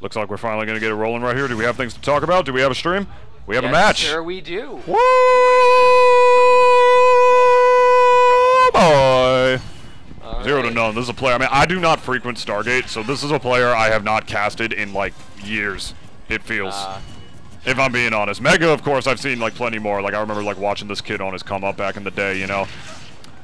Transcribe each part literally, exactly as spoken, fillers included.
Looks like we're finally going to get it rolling right here. Do we have things to talk about? Do we have a stream? We have yes, a match. Sure we do. Woo! Boy. All Zero right. to none. This is a player. I mean, I do not frequent Stargate, so this is a player I have not casted in, like, years. It feels. Uh. If I'm being honest. Mega, of course, I've seen, like, plenty more. Like, I remember, like, watching this kid on his come up back in the day, you know?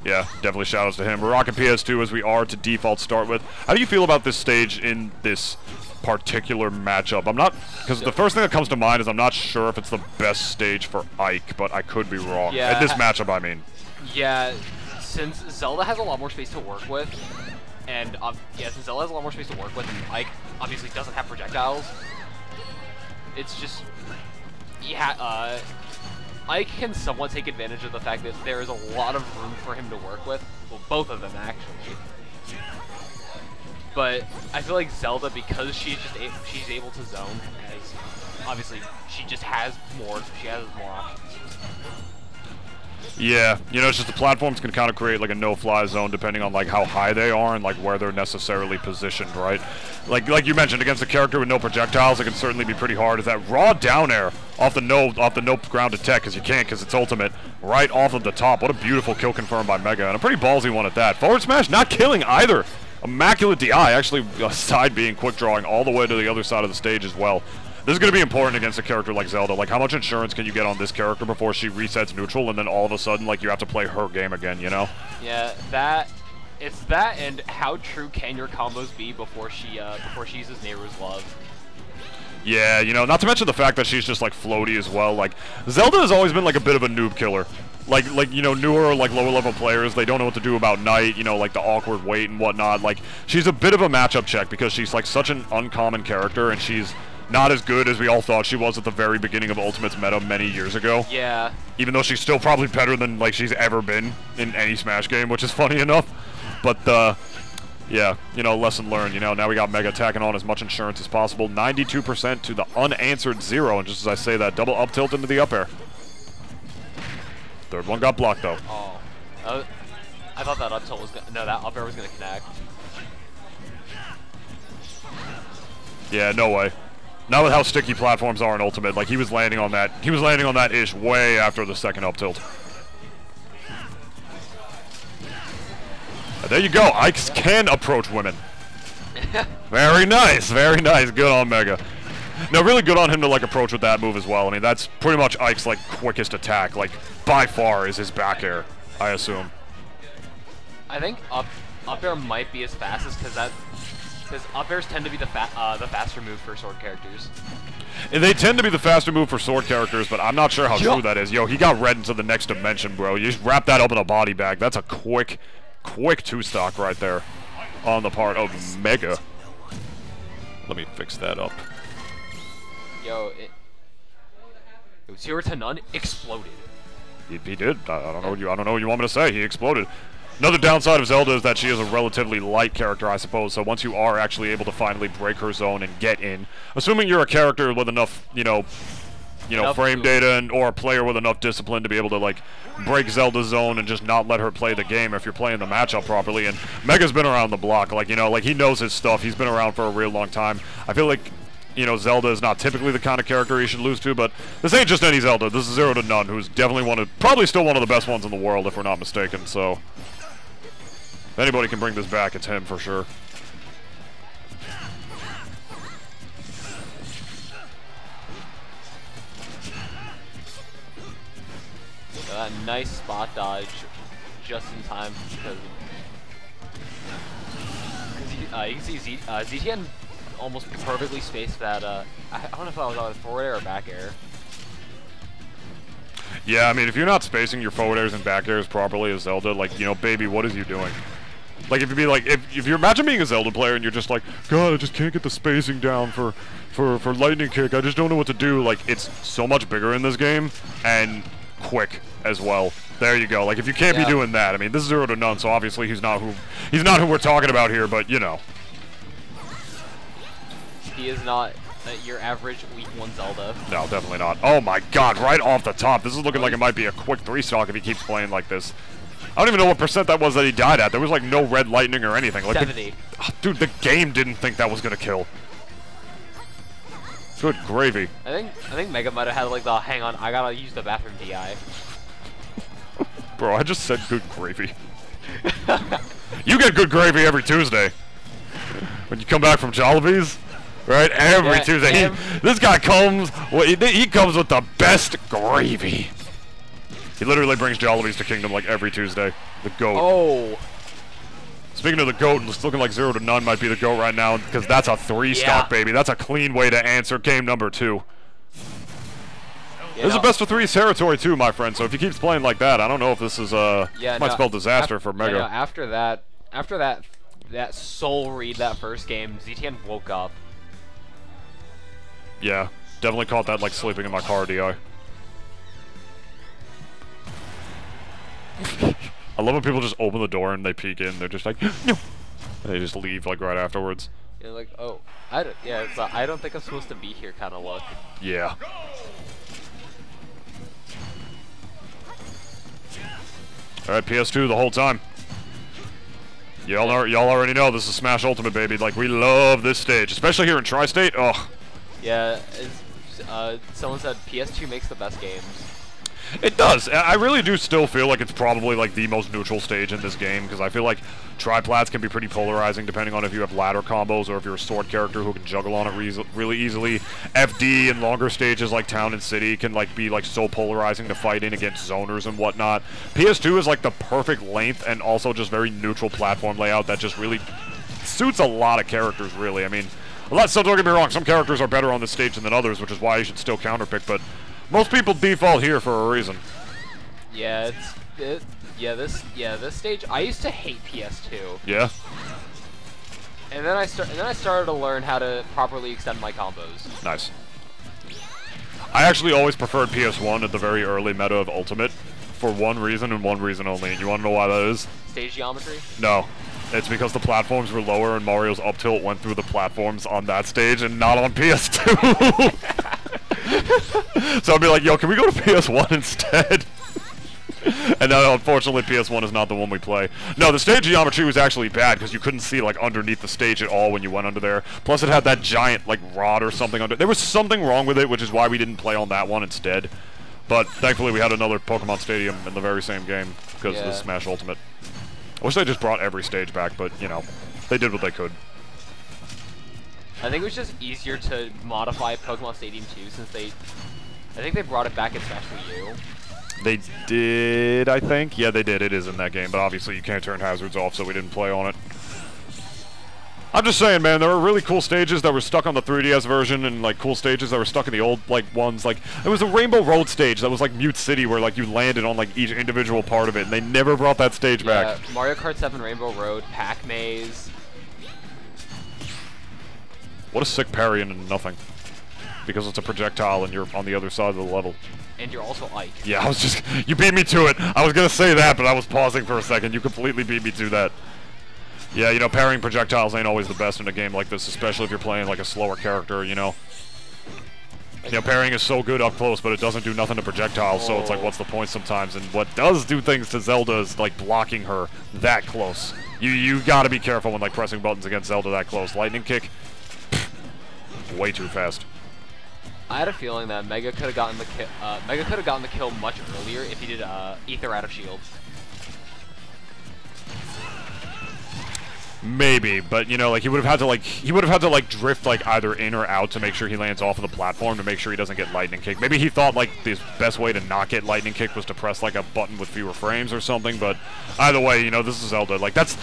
Yeah, definitely shoutouts to him. We're rocking P S two as we are to default start with. How do you feel about this stage in this particular matchup? I'm not, because the first thing that comes to mind is I'm not sure if it's the best stage for Ike, but I could be wrong. Yeah, at this matchup, I mean. Yeah, since Zelda has a lot more space to work with, and um, yeah, since Zelda has a lot more space to work with, and Ike obviously doesn't have projectiles. It's just, yeah, uh, Ike can somewhat take advantage of the fact that there is a lot of room for him to work with. Well, both of them actually. But I feel like Zelda, because she's just a she's able to zone, as obviously she just has more, she has more options. Yeah, you know, it's just the platforms can kind of create like a no-fly zone depending on like how high they are and like where they're necessarily positioned, right? Like like you mentioned, against a character with no projectiles, it can certainly be pretty hard. Is that raw down air off the no off the no ground attack because you can't because it's ultimate right off of the top. What a beautiful kill confirmed by Mega and a pretty ballsy one at that. Forward smash, not killing either. Immaculate D I, actually uh, side being quick drawing all the way to the other side of the stage as well. This is going to be important against a character like Zelda. Like, how much insurance can you get on this character before she resets neutral and then all of a sudden, like, you have to play her game again, you know? Yeah, that... It's that and how true can your combos be before she, uh, before she uses Nayru's Love. Yeah, you know, not to mention the fact that she's just, like, floaty as well. Like, Zelda has always been, like, a bit of a noob killer. Like, like you know, newer, like, lower-level players, they don't know what to do about Knight, you know, like, the awkward wait and whatnot. Like, she's a bit of a matchup check because she's, like, such an uncommon character and she's... not as good as we all thought she was at the very beginning of Ultimate's meta many years ago. Yeah. Even though she's still probably better than, like, she's ever been in any Smash game, which is funny enough. But, uh, yeah, you know, lesson learned, you know. Now we got Mega tacking on as much insurance as possible. ninety-two percent to the unanswered zero, and just as I say that, double up tilt into the up air. Third one got blocked, though. Oh. Uh, I thought that up tilt was gonna... No, that up air was gonna connect. Yeah, no way. Not with how sticky platforms are in Ultimate. Like, he was landing on that. He was landing on that-ish way after the second up tilt. Uh, there you go. Ike can approach women. Very nice. Very nice. Good on Mega. No, really good on him to, like, approach with that move as well. I mean, that's pretty much Ike's, like, quickest attack. Like, by far is his back air, I assume. I think up, up air might be as fast as because that... because up airs tend to be the fa uh, the faster move for sword characters. And they tend to be the faster move for sword characters, but I'm not sure how true that is. Yo, he got red into the next dimension, bro. You just wrap that up in a body bag. That's a quick, quick two-stock right there on the part of Mega. Let me fix that up. Yo, it... it was zero to none exploded. He, he did. I, I, don't know what you, I don't know what you want me to say. He exploded. Another downside of Zelda is that she is a relatively light character, I suppose, so once you are actually able to finally break her zone and get in, assuming you're a character with enough, you know, you know, frame data and or a player with enough discipline to be able to, like, break Zelda's zone and just not let her play the game if you're playing the matchup properly, and Mega's been around the block, like, you know, like, he knows his stuff, he's been around for a real long time. I feel like, you know, Zelda is not typically the kind of character you should lose to, but this ain't just any Zelda, this is Zero to None, who's definitely one of, probably still one of the best ones in the world, if we're not mistaken, so... if anybody can bring this back, it's him for sure. Uh, nice spot dodge just in time because uh, you can see Z, uh, Z T N almost perfectly spaced that. Uh, I don't know if I was on forward air or back air. Yeah, I mean, if you're not spacing your forward airs and back airs properly as Zelda, like, you know, baby, what is you doing? Like, if you be like, if if you imagine being a Zelda player and you're just like, God, I just can't get the spacing down for, for, for lightning kick. I just don't know what to do. Like, it's so much bigger in this game and quick as well. There you go. Like, if you can't yeah. be doing that, I mean, this is Zero to None, so obviously he's not who he's not who we're talking about here. But you know, he is not uh, your average week one Zelda. No, definitely not. Oh my God! Right off the top, this is looking like it might be a quick three stock if he keeps playing like this. I don't even know what percent that was that he died at. There was, like, no red lightning or anything. Like, seventy. The, oh, dude, the game didn't think that was going to kill. Good gravy. I think I think Mega might have had like the hang on. I gotta use the bathroom D I. Bro, I just said good gravy. You get good gravy every Tuesday when you come back from Jollibee's, right? Every yeah, Tuesday. He, this guy comes. Well, he, he comes with the best gravy. He literally brings Jollibee's to Kingdom like every Tuesday. The goat. Oh. Speaking of the GOAT, it's looking like Zero to None might be the GOAT right now, because that's a three-stock, yeah. baby. That's a clean way to answer game number two. You this know. is best of three territory, too, my friend, so if he keeps playing like that, I don't know if this is, uh, yeah, might no, spell disaster after, for Mega. Yeah, no, after that, after that, that soul read that first game, Z T N woke up. Yeah, definitely caught that, like, sleeping in my car, D I. I love when people just open the door and they peek in. They're just like, no. And they just leave like right afterwards. You're like, oh, I don't, yeah, it's a, I don't think I'm supposed to be here kind of look. Yeah. All right, P S two the whole time. Y'all are y'all already know this is Smash Ultimate, baby. Like we love this stage, especially here in Tri-State. Oh. Yeah. It's, uh, someone said P S two makes the best games. It does. I really do still feel like it's probably like the most neutral stage in this game, because I feel like triplats can be pretty polarizing depending on if you have ladder combos or if you're a sword character who can juggle on it re really easily. F D and longer stages like Town and City can like be like so polarizing to fight in against zoners and whatnot. P S two is like the perfect length and also just very neutral platform layout that just really suits a lot of characters, really. I mean, a lot, so don't get me wrong, some characters are better on this stage than others, which is why you should still counterpick, but most people default here for a reason. Yeah, it's it, yeah this yeah this stage. I used to hate P S two. Yeah. And then I start and then I started to learn how to properly extend my combos. Nice. I actually always preferred P S one at the very early meta of Ultimate, for one reason and one reason only. And you want to know why that is? Stage geometry? No. It's because the platforms were lower and Mario's up tilt went through the platforms on that stage and not on P S two. So I'd be like, yo, can we go to P S one instead? And then, unfortunately, P S one is not the one we play. No, the stage geometry was actually bad because you couldn't see, like, underneath the stage at all when you went under there. Plus, it had that giant, like, rod or something under it. There was something wrong with it, which is why we didn't play on that one instead. But, thankfully, we had another Pokemon Stadium in the very same game because yeah. of Smash Ultimate. I wish they just brought every stage back, but, you know, they did what they could. I think it was just easier to modify Pokemon Stadium two since they... I think they brought it back in Smash Wii U. They did, I think. Yeah, they did. It is in that game, but obviously you can't turn hazards off, so we didn't play on it. I'm just saying, man, there were really cool stages that were stuck on the three D S version and, like, cool stages that were stuck in the old, like, ones. Like, it was a Rainbow Road stage that was, like, Mute City where, like, you landed on, like, each individual part of it, and they never brought that stage yeah, back. Mario Kart seven, Rainbow Road, Pac-Maze... What a sick parry into nothing. Because it's a projectile and you're on the other side of the level. And you're also Ike. Yeah, I was just... You beat me to it! I was gonna say that, but I was pausing for a second. You completely beat me to that. Yeah, you know, parrying projectiles ain't always the best in a game like this, especially if you're playing, like, a slower character, you know? You know, parrying is so good up close, but it doesn't do nothing to projectiles, oh. so it's like, what's the point sometimes? And what does do things to Zelda is, like, blocking her that close. You, you gotta be careful when, like, pressing buttons against Zelda that close. Lightning kick... way too fast. I had a feeling that Mega could have gotten the ki uh, Mega could have gotten the kill much earlier if he did uh, Aether out of shield. Maybe, but you know, like he would have had to like he would have had to like drift like either in or out to make sure he lands off of the platform to make sure he doesn't get lightning kick. Maybe he thought like the best way to not get lightning kick was to press like a button with fewer frames or something. But either way, you know, this is Zelda. Like that's.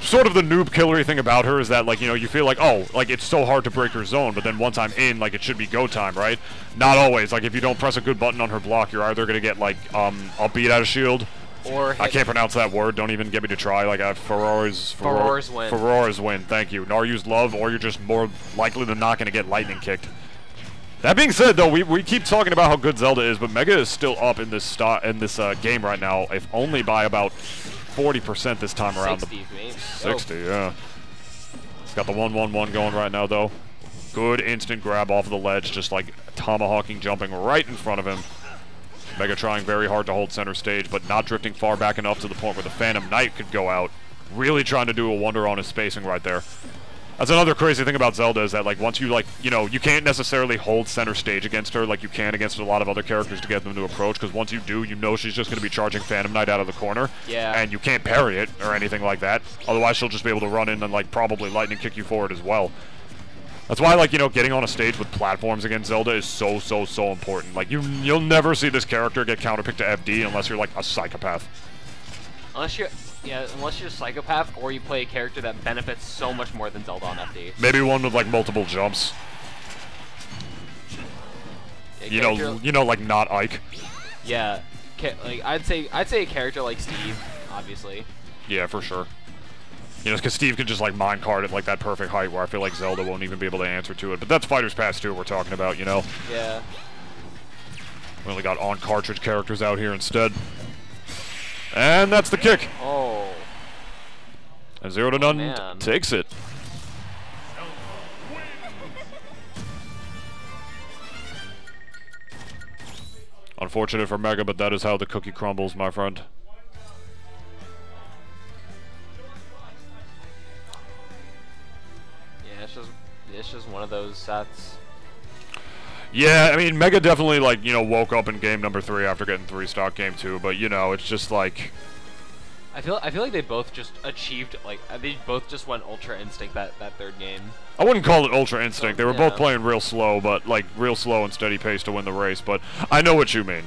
Sort of the noob killery thing about her is that, like, you know, you feel like, oh, like, it's so hard to break her zone, but then once I'm in, like, it should be go time, right? Not always. Like, if you don't press a good button on her block, you're either going to get, like, um, I'll beat out of shield. Or I can't pronounce that word. Don't even get me to try. Like, I have Ferrora's... Ferrora's win. Ferrora's win. Thank you. Nayru's Love, or you're just more likely than not going to get lightning kicked. That being said, though, we, we keep talking about how good Zelda is, but Mega is still up in this, st in this uh, game right now, if only by about... forty percent this time around. sixty, the sixty, oh. yeah. It's got the one one one going right now, though. Good instant grab off of the ledge, just like tomahawking, jumping right in front of him. Mega trying very hard to hold center stage, but not drifting far back enough to the point where the Phantom Knight could go out. Really trying to do a wonder on his spacing right there. That's another crazy thing about Zelda is that, like, once you, like, you know, you can't necessarily hold center stage against her like you can against a lot of other characters to get them to approach, because once you do, you know she's just going to be charging Phantom Knight out of the corner. Yeah. And you can't parry it or anything like that. Otherwise, she'll just be able to run in and, like, probably lightning kick you forward as well. That's why, like, you know, getting on a stage with platforms against Zelda is so, so, so important. Like, you, you'll never see this character get counterpicked to F D unless you're, like, a psychopath. Unless you're... Yeah, unless you're a psychopath or you play a character that benefits so much more than Zelda on F D. Maybe one with, like, multiple jumps. Yeah, you know, you know, like, not Ike. Yeah, like, I'd say, I'd say a character like Steve, obviously. Yeah, for sure. You know, because Steve can just, like, minecart at, like, that perfect height where I feel like Zelda won't even be able to answer to it. But that's Fighter's Pass two we're talking about, you know? Yeah. We only got on-cartridge characters out here instead. And that's the kick. Oh. And Zero to None oh, takes it. Unfortunate for Mega, but that is how the cookie crumbles, my friend. Yeah, it's just, it's just one of those sets. Yeah, I mean, Mega definitely, like, you know, woke up in game number three after getting three-stock game two, but, you know, it's just, like... I feel I feel like they both just achieved, like, they both just went Ultra Instinct that, that third game. I wouldn't call it Ultra Instinct. So, they were yeah. both playing real slow, but, like, real slow and steady pace to win the race, but I know what you mean.